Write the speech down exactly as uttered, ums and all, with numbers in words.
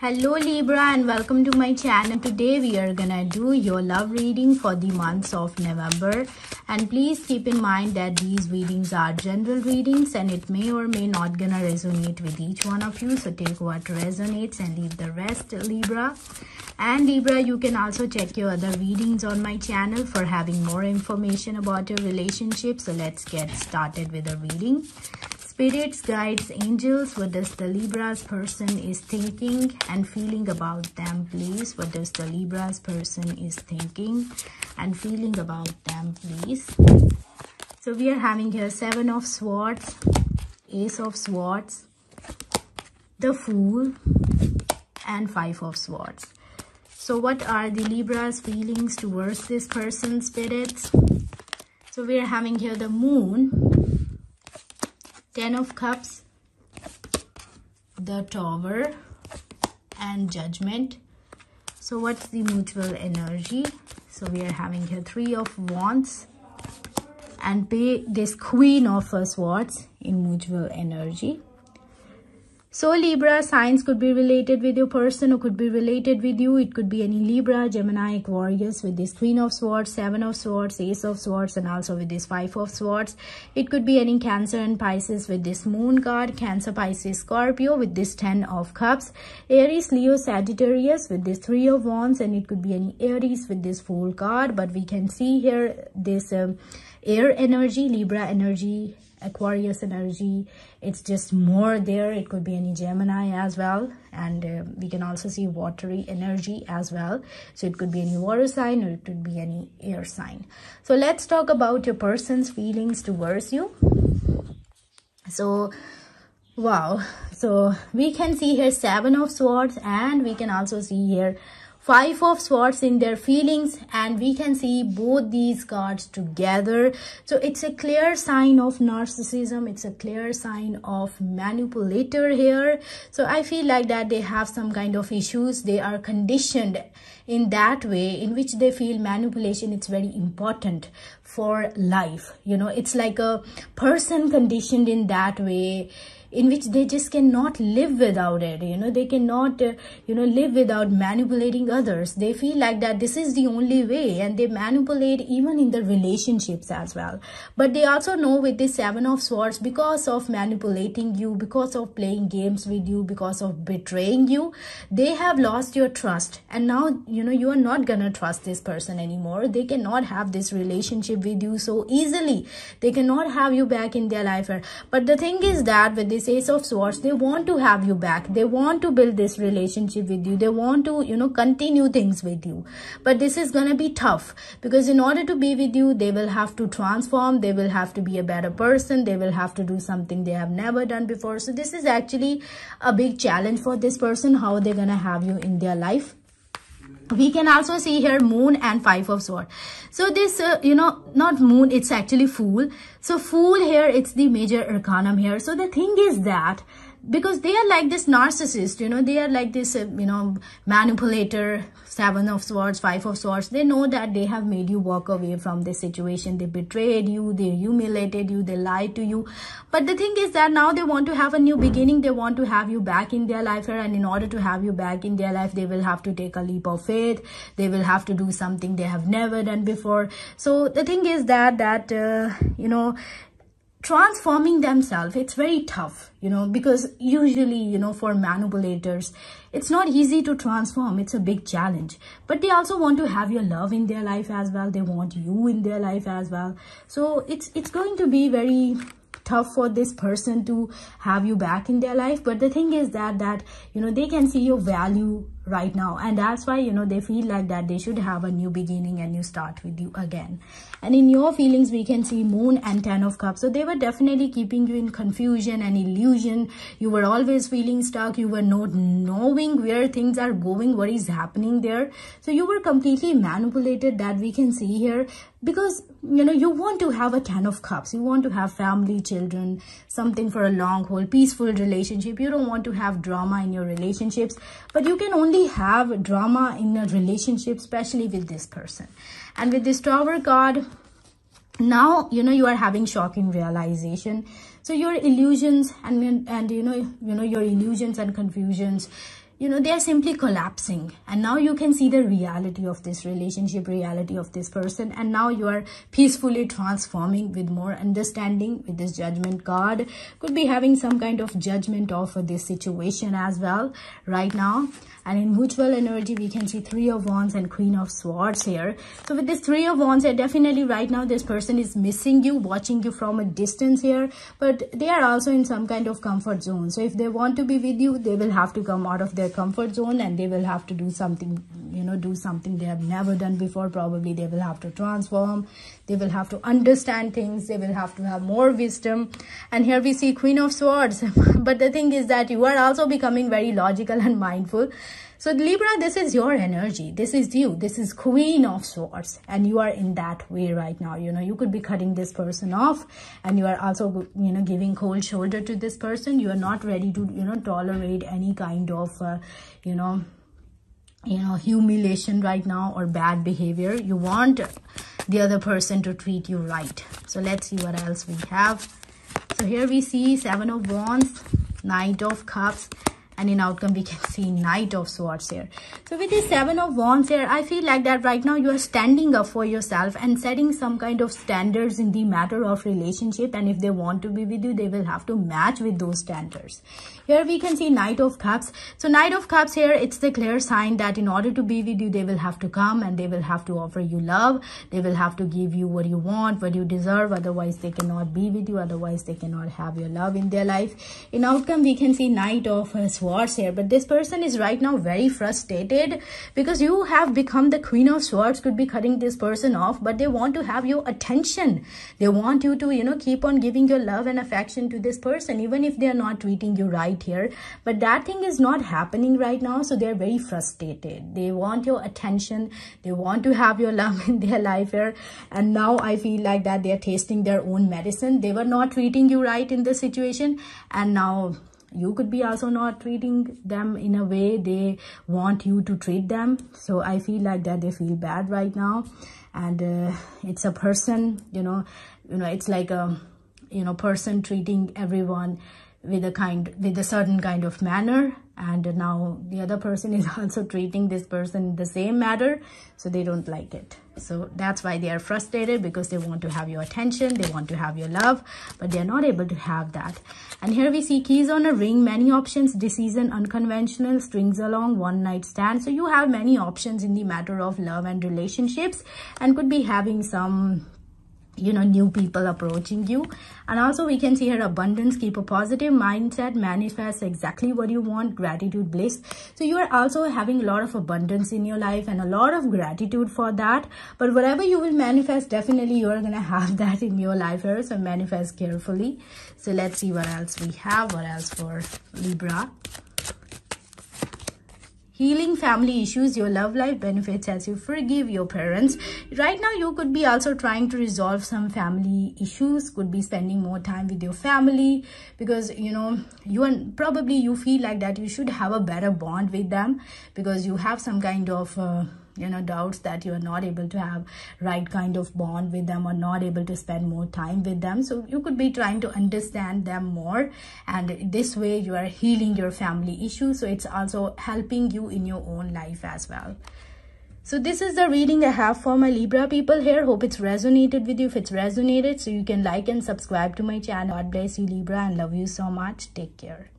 Hello Libra, and welcome to my channel. Today we are gonna do your love reading for the months of November, and please keep in mind that these readings are general readings and it may or may not gonna resonate with each one of you, so take what resonates and leave the rest, Libra. And Libra, you can also check your other readings on my channel for having more information about your relationship. So let's get started with the reading. Spirits, guides, angels, what does the Libra's person is thinking and feeling about them, please? What does the Libra's person is thinking and feeling about them, please? So we are having here Seven of Swords, Ace of Swords, the Fool, and Five of Swords. So what are the Libra's feelings towards this person, spirits? So we are having here the Moon, Ten of Cups, the Tower, and Judgment. So what's the mutual energy? So we are having here Three of Wands and this Queen of Swords in mutual energy. So Libra, signs could be related with your person or could be related with you. It could be any Libra, Gemini, Aquarius with this Queen of Swords, Seven of Swords, Ace of Swords, and also with this Five of Swords. It could be any Cancer and Pisces with this Moon card, Cancer, Pisces, Scorpio with this Ten of Cups, Aries, Leo, Sagittarius with this Three of Wands, and it could be any Aries with this Fool card. But we can see here this um, air energy, Libra energy, Aquarius energy. It's just more there. It could be any Gemini as well, and uh, we can also see watery energy as well. So it could be any water sign or it could be any air sign. So let's talk about your person's feelings towards you. So wow, so we can see here Seven of Swords, and we can also see here Five of Swords in their feelings, and we can see both these cards together. So it's a clear sign of narcissism. It's a clear sign of manipulator here. So I feel like that they have some kind of issues. They are conditioned in that way in which they feel manipulation is very important for life. You know, it's like a person conditioned in that way, in which they just cannot live without it. You know, they cannot, uh, you know, live without manipulating others. They feel like that this is the only way, and they manipulate even in the relationships as well. But they also know with this Seven of Swords, because of manipulating you, because of playing games with you, because of betraying you, they have lost your trust. And now, you know, you are not gonna trust this person anymore. They cannot have this relationship with you so easily. They cannot have you back in their life. But the thing is that with this Ace of Swords, they want to have you back. They want to build this relationship with you. They want to, you know, continue things with you. But this is gonna be tough, because in order to be with you, they will have to transform. They will have to be a better person. They will have to do something they have never done before. So this is actually a big challenge for this person, how they're gonna have you in their life. We can also see here Moon and Five of Swords. So this, uh, you know, not Moon, it's actually Fool. So Fool here, it's the major arcanum here. So the thing is that, because they are like this narcissist, you know, they are like this, uh, you know, manipulator, Seven of Swords, Five of Swords. They know that they have made you walk away from this situation. They betrayed you, they humiliated you, they lied to you. But the thing is that now they want to have a new beginning. They want to have you back in their life here. And in order to have you back in their life, they will have to take a leap of faith. They will have to do something they have never done before. So the thing is that, that uh, you know, transforming themselves, it's very tough, you know, because usually, you know, for manipulators, it's not easy to transform. It's a big challenge. But they also want to have your love in their life as well. They want you in their life as well. So it's it's going to be very tough for this person to have you back in their life. But the thing is that, that, you know, they can see your value right now, and that's why, you know, they feel like that they should have a new beginning and new start with you again. And in your feelings, we can see Moon and Ten of Cups. So they were definitely keeping you in confusion and illusion. You were always feeling stuck. You were not knowing where things are going, what is happening there. So you were completely manipulated, that we can see here, because, you know, you want to have a Ten of Cups. You want to have family, children, something for a long haul, peaceful relationship. You don't want to have drama in your relationships, but you can only have drama in a relationship, especially with this person. And with this Tower card, now, you know, you are having shocking realization. So your illusions and and you know you know your illusions and confusions, you know, they're simply collapsing. And now you can see the reality of this relationship, reality of this person. And now you are peacefully transforming with more understanding with this judgment card. Could be having some kind of judgment of this situation as well right now. And in mutual energy, we can see Three of Wands and Queen of Swords here. So with this Three of Wands, definitely right now this person is missing you, watching you from a distance here. But they are also in some kind of comfort zone. So if they want to be with you, they will have to come out of their comfort zone, and they will have to do something, you know, do something they have never done before. Probably they will have to transform, they will have to understand things, they will have to have more wisdom. And here we see Queen of Swords. But the thing is that you are also becoming very logical and mindful. So Libra, this is your energy, this is you, this is Queen of Swords, and you are in that way right now. You know, you could be cutting this person off, and you are also, you know, giving cold shoulder to this person. You are not ready to, you know, tolerate any kind of, uh, you know, you know, humiliation right now or bad behavior. You want the other person to treat you right. So let's see what else we have. So here we see Seven of Wands, Knight of Cups. And in outcome, we can see Knight of Swords here. So with this Seven of Wands here, I feel like that right now you are standing up for yourself and setting some kind of standards in the matter of relationship. And if they want to be with you, they will have to match with those standards. Here we can see Knight of Cups. So Knight of Cups here, it's the clear sign that in order to be with you, they will have to come and they will have to offer you love. They will have to give you what you want, what you deserve. Otherwise, they cannot be with you. Otherwise, they cannot have your love in their life. In outcome, we can see Knight of Swords. Swords here. But this person is right now very frustrated because you have become the Queen of Swords, could be cutting this person off, but they want to have your attention. They want you to, you know, keep on giving your love and affection to this person, even if they are not treating you right here. But that thing is not happening right now. So they're very frustrated. They want your attention. They want to have your love in their life here. And now I feel like that they're tasting their own medicine. They were not treating you right in this situation. And now you could be also not treating them in a way they want you to treat them. So I feel like that they feel bad right now. And uh, it's a person, you know, you know, it's like a, you know, person treating everyone with a kind, with a certain kind of manner. And now the other person is also treating this person in the same manner. So they don't like it. So that's why they are frustrated, because they want to have your attention, they want to have your love, but they're not able to have that. And here we see keys on a ring, many options, decision, unconventional, strings along, one night stand. So you have many options in the matter of love and relationships, and could be having some, you know, new people approaching you. And also we can see here abundance, keep a positive mindset, manifest exactly what you want, gratitude, bliss. So you are also having a lot of abundance in your life and a lot of gratitude for that. But whatever you will manifest, definitely you are going to have that in your life here. So manifest carefully. So let's see what else we have. What else for Libra? Healing family issues, your love life benefits as you forgive your parents. Right now, you could be also trying to resolve some family issues, could be spending more time with your family, because, you know, you and probably you feel like that you should have a better bond with them, because you have some kind of, uh, you know, doubts that you are not able to have right kind of bond with them or not able to spend more time with them. So you could be trying to understand them more, and this way you are healing your family issues. So it's also helping you in your own life as well. So this is the reading I have for my Libra people here. Hope it's resonated with you. If it's resonated, so you can like and subscribe to my channel. God bless you, Libra, and love you so much. Take care.